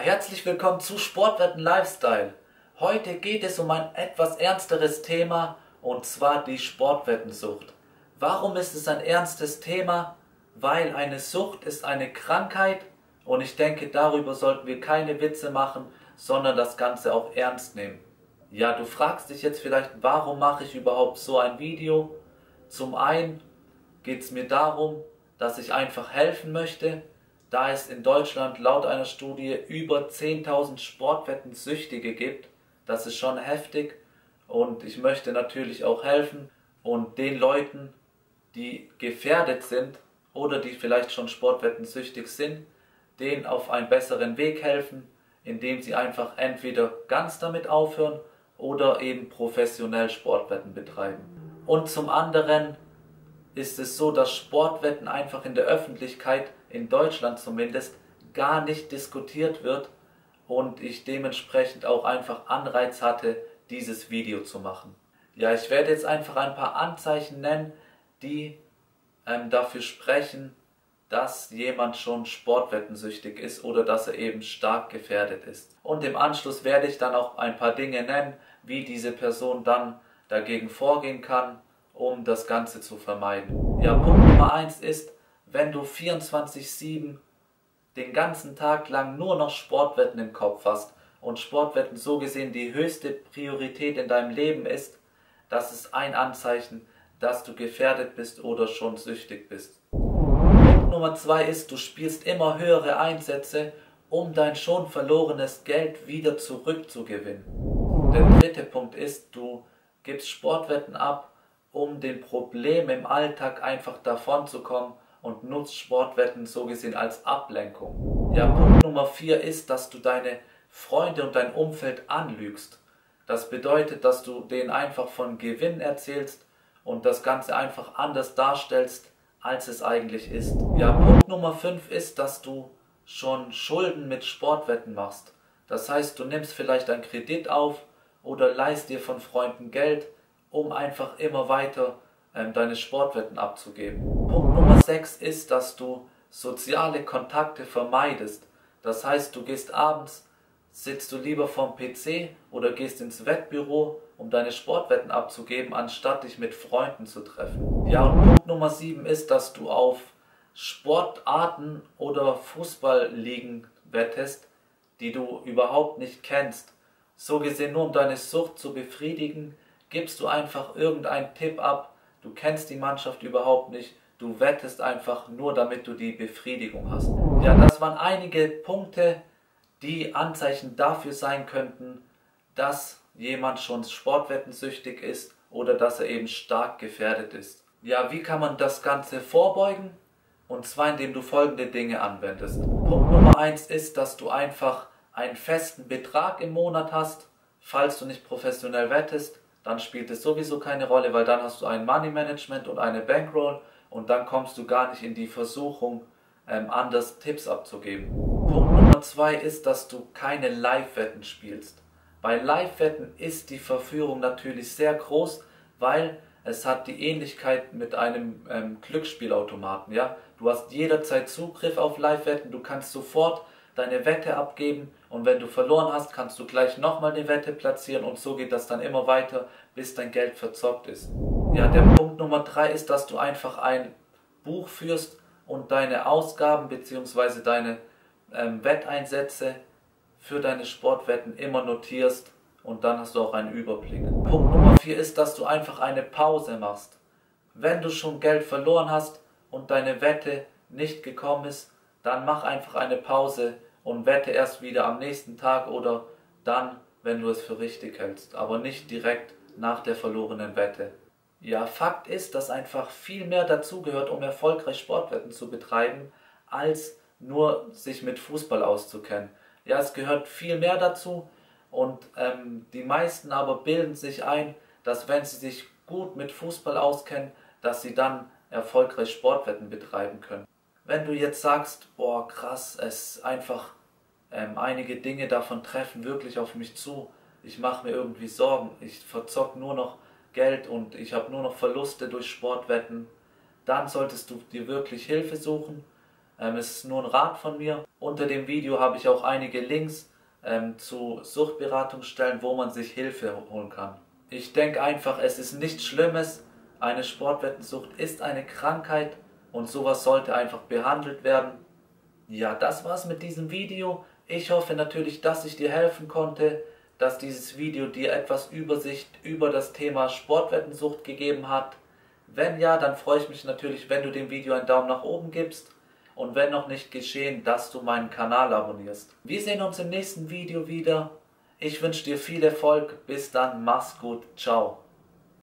Herzlich willkommen zu Sportwetten Lifestyle. Heute geht es um ein etwas ernsteres Thema, und zwar die Sportwettensucht. Warum ist es ein ernstes Thema? Weil eine Sucht ist eine Krankheit, und ich denke, darüber sollten wir keine Witze machen, sondern das Ganze auch ernst nehmen. Ja, du fragst dich jetzt vielleicht, warum mache ich überhaupt so ein Video? Zum einen geht es mir darum, dass ich einfach helfen möchte, da es in Deutschland laut einer Studie über 10.000 Sportwettensüchtige gibt. Das ist schon heftig, und ich möchte natürlich auch helfen und den Leuten, die gefährdet sind oder die vielleicht schon sportwettensüchtig sind, denen auf einen besseren Weg helfen, indem sie einfach entweder ganz damit aufhören oder eben professionell Sportwetten betreiben. Und zum anderen ist es so, dass Sportwetten einfach in der Öffentlichkeit, in Deutschland zumindest, gar nicht diskutiert wird, und ich dementsprechend auch einfach Anreiz hatte, dieses Video zu machen. Ja, ich werde jetzt einfach ein paar Anzeichen nennen, die dafür sprechen, dass jemand schon sportwettensüchtig ist oder dass er eben stark gefährdet ist. Und im Anschluss werde ich dann auch ein paar Dinge nennen, wie diese Person dann dagegen vorgehen kann, um das Ganze zu vermeiden. Ja, Punkt Nummer 1 ist, wenn du 24/7 den ganzen Tag lang nur noch Sportwetten im Kopf hast und Sportwetten so gesehen die höchste Priorität in deinem Leben ist, das ist ein Anzeichen, dass du gefährdet bist oder schon süchtig bist. Punkt Nummer 2 ist, du spielst immer höhere Einsätze, um dein schon verlorenes Geld wieder zurückzugewinnen. Der dritte Punkt ist, du gibst Sportwetten ab, um den Problemen im Alltag einfach davonzukommen, und nutzt Sportwetten so gesehen als Ablenkung. Ja, Punkt Nummer 4 ist, dass du deine Freunde und dein Umfeld anlügst. Das bedeutet, dass du denen einfach von Gewinn erzählst und das Ganze einfach anders darstellst, als es eigentlich ist. Ja, Punkt Nummer 5 ist, dass du schon Schulden mit Sportwetten machst. Das heißt, du nimmst vielleicht einen Kredit auf oder leihst dir von Freunden Geld, um einfach immer weiter deine Sportwetten abzugeben. Punkt Nummer 6 ist, dass du soziale Kontakte vermeidest. Das heißt, du gehst abends, sitzt du lieber vorm PC oder gehst ins Wettbüro, um deine Sportwetten abzugeben, anstatt dich mit Freunden zu treffen. Ja, und Punkt Nummer 7 ist, dass du auf Sportarten oder Fußballligen wettest, die du überhaupt nicht kennst. So gesehen, nur um deine Sucht zu befriedigen, gibst du einfach irgendeinen Tipp ab. Du kennst die Mannschaft überhaupt nicht, du wettest einfach nur, damit du die Befriedigung hast. Ja, das waren einige Punkte, die Anzeichen dafür sein könnten, dass jemand schon sportwettensüchtig ist oder dass er eben stark gefährdet ist. Ja, wie kann man das Ganze vorbeugen? Und zwar, indem du folgende Dinge anwendest. Punkt Nummer 1 ist, dass du einfach einen festen Betrag im Monat hast, falls du nicht professionell wettest. Dann spielt es sowieso keine Rolle, weil dann hast du ein Money Management und eine Bankroll, und dann kommst du gar nicht in die Versuchung, anders Tipps abzugeben. Punkt Nummer 2 ist, dass du keine Live-Wetten spielst. Bei Live-Wetten ist die Verführung natürlich sehr groß, weil es hat die Ähnlichkeit mit einem Glücksspielautomaten. Ja? Du hast jederzeit Zugriff auf Live-Wetten, du kannst sofort deine Wette abgeben, und wenn du verloren hast, kannst du gleich nochmal eine Wette platzieren, und so geht das dann immer weiter, bis dein Geld verzockt ist. Ja, der Punkt Nummer 3 ist, dass du einfach ein Buch führst und deine Ausgaben bzw. deine Wetteinsätze für deine Sportwetten immer notierst, und dann hast du auch einen Überblick. Punkt Nummer 4 ist, dass du einfach eine Pause machst. Wenn du schon Geld verloren hast und deine Wette nicht gekommen ist, dann mach einfach eine Pause und wette erst wieder am nächsten Tag oder dann, wenn du es für richtig hältst, aber nicht direkt nach der verlorenen Wette. Ja, Fakt ist, dass einfach viel mehr dazugehört, um erfolgreich Sportwetten zu betreiben, als nur sich mit Fußball auszukennen. Ja, es gehört viel mehr dazu, und die meisten aber bilden sich ein, dass wenn sie sich gut mit Fußball auskennen, dass sie dann erfolgreich Sportwetten betreiben können. Wenn du jetzt sagst, boah krass, es einfach einige Dinge davon treffen wirklich auf mich zu, ich mache mir irgendwie Sorgen, ich verzocke nur noch Geld und ich habe nur noch Verluste durch Sportwetten, dann solltest du dir wirklich Hilfe suchen. Es ist nur ein Rat von mir. Unter dem Video habe ich auch einige Links zu Suchtberatungsstellen, wo man sich Hilfe holen kann. Ich denke einfach, es ist nichts Schlimmes. Eine Sportwettensucht ist eine Krankheit und sowas sollte einfach behandelt werden. Ja, das war's mit diesem Video. Ich hoffe natürlich, dass ich dir helfen konnte, dass dieses Video dir etwas Übersicht über das Thema Sportwettensucht gegeben hat. Wenn ja, dann freue ich mich natürlich, wenn du dem Video einen Daumen nach oben gibst und wenn noch nicht geschehen, dass du meinen Kanal abonnierst. Wir sehen uns im nächsten Video wieder. Ich wünsche dir viel Erfolg. Bis dann, mach's gut. Ciao.